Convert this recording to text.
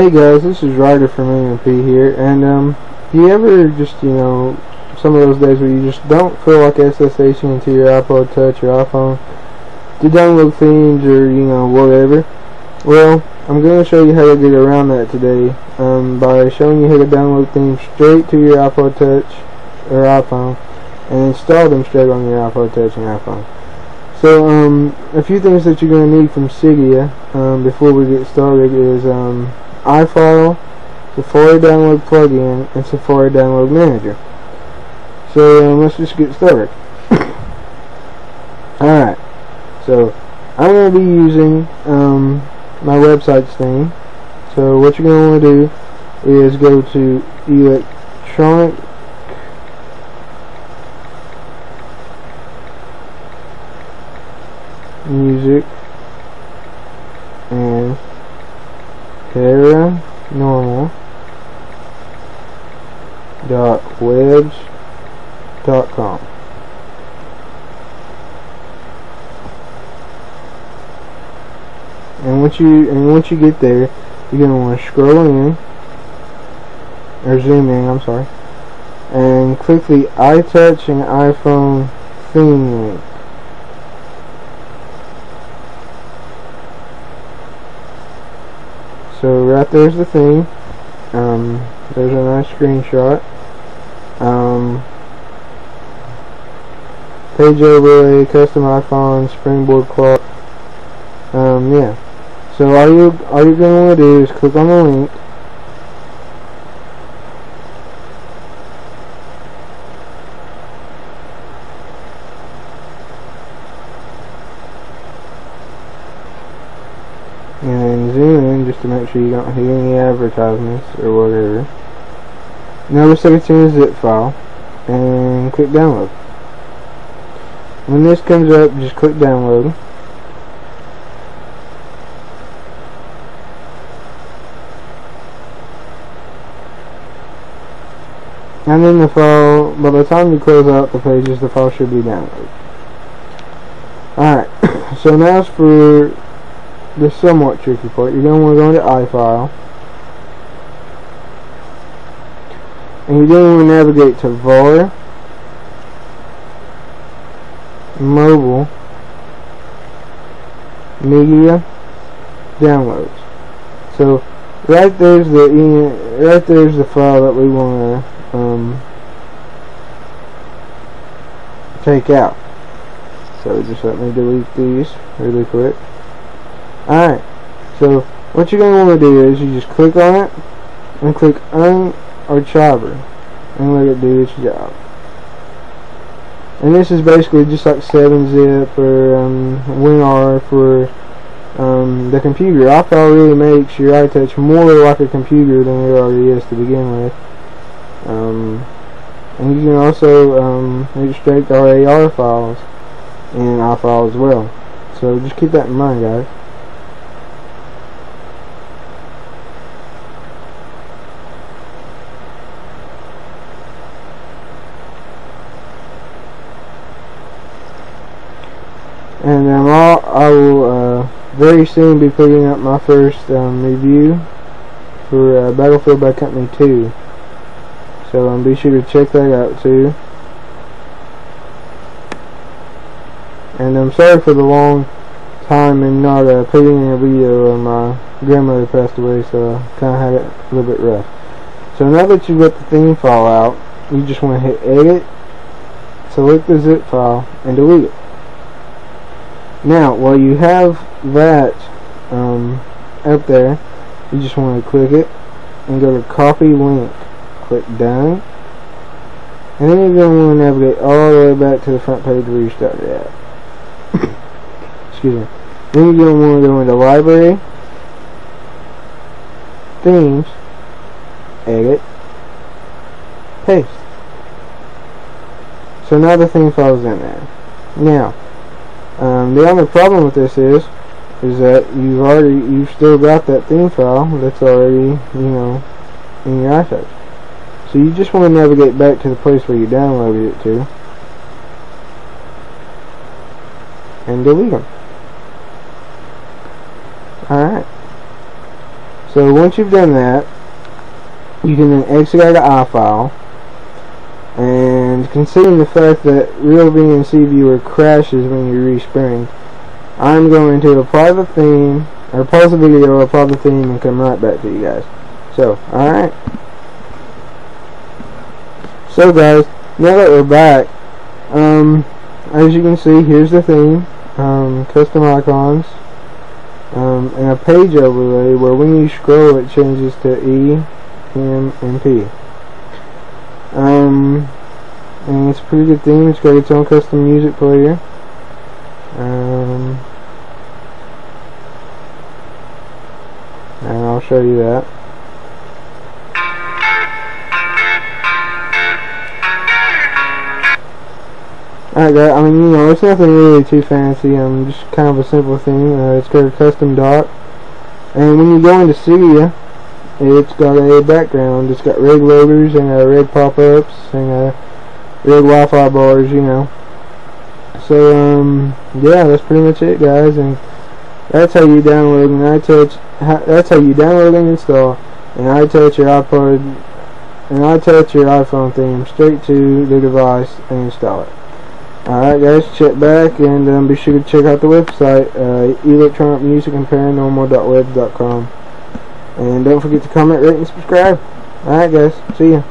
Hey guys, this is Ryder from EMP here, and do you ever just, you know, some of those days where you just don't feel like SSH into your iPod Touch or iPhone to download themes or, you know, whatever? Well, I'm going to show you how to get around that today by showing you how to download themes straight to your iPod Touch or iPhone and install them straight on your iPod Touch and iPhone. So a few things that you're going to need from Cydia before we get started is iFile, Safari Download Plugin, and Safari Download Manager. So let's just get started. Alright, so I'm going to be using my website's theme. So what you're going to want to do is go to electronic music and Paranormal.webs.com. And once you get there, you're gonna want to scroll in or zoom in, I'm sorry, and click the iTouch and iPhone theme link. So right there's the theme. There's a nice screenshot. Page overlay, custom iPhone, springboard clock. Yeah. So all you're gonna want to do is click on the link, and zoom in just to make sure you don't hear any advertisements or whatever. Notice that it's in a zip file, and click download. When this comes up, just click download. And then the file, by the time you close out the pages, the file should be downloaded. Alright, so now for the somewhat tricky part. You're going to want to go into iFile, and you're going to want to navigate to VAR, Mobile, Media, Downloads. So right there's the file that we want to take out. So just let me delete these really quick. Alright, so what you're going to want to do is you just click on it and click unarchiver and let it do its job. And this is basically just like 7-zip or WinR for the computer. iFile really makes your iTouch more like a computer than it already is to begin with. And you can also extract RAR files in iFile as well. So just keep that in mind, guys. And I will very soon be putting up my first review for Battlefield by Company 2. So be sure to check that out too. And I'm sorry for the long time and not putting in a video. My grandmother passed away, so I kind of had it a little bit rough. So now that you've got the theme file out, you just want to hit edit, select the zip file, and delete it. Now, while you have that up there, you just want to click it and go to copy link. Click done. And then you're going to want to navigate all the way back to the front page where you started at. Excuse me. Then you're going to want to go into library, themes, edit, paste. So now the theme file is in there. Now, the only problem with this is that you've still got that theme file that's already, you know, in your iTouch. So you just want to navigate back to the place where you downloaded it to and delete them. Alright. So once you've done that, you can then exit out of iFile. And considering the fact that Real VNC Viewer crashes when you respring, I'm going to apply the theme, or pause the video, apply the theme, and come right back to you guys. So, alright. So guys, now that we're back, as you can see, here's the theme, custom icons, and a page overlay where when you scroll it changes to EMP. And it's a pretty good theme. It's got its own custom music player. And I'll show you that. Alright guys, I mean, you know, it's nothing really too fancy, just kind of a simple theme. It's got a custom dock, and when you go into Cydia, it's got a background. It's got red loaders and red pop-ups and red Wi-Fi bars, you know. So yeah, that's pretty much it, guys, and that's how you download an iTouch. That's how you download and install an iTouch or iPod, an iTouch or iPhone theme straight to the device and install it. Alright guys, check back, and be sure to check out the website, electronic music and Paranormal.webs.com. And don't forget to comment, rate, and subscribe. Alright guys, see ya.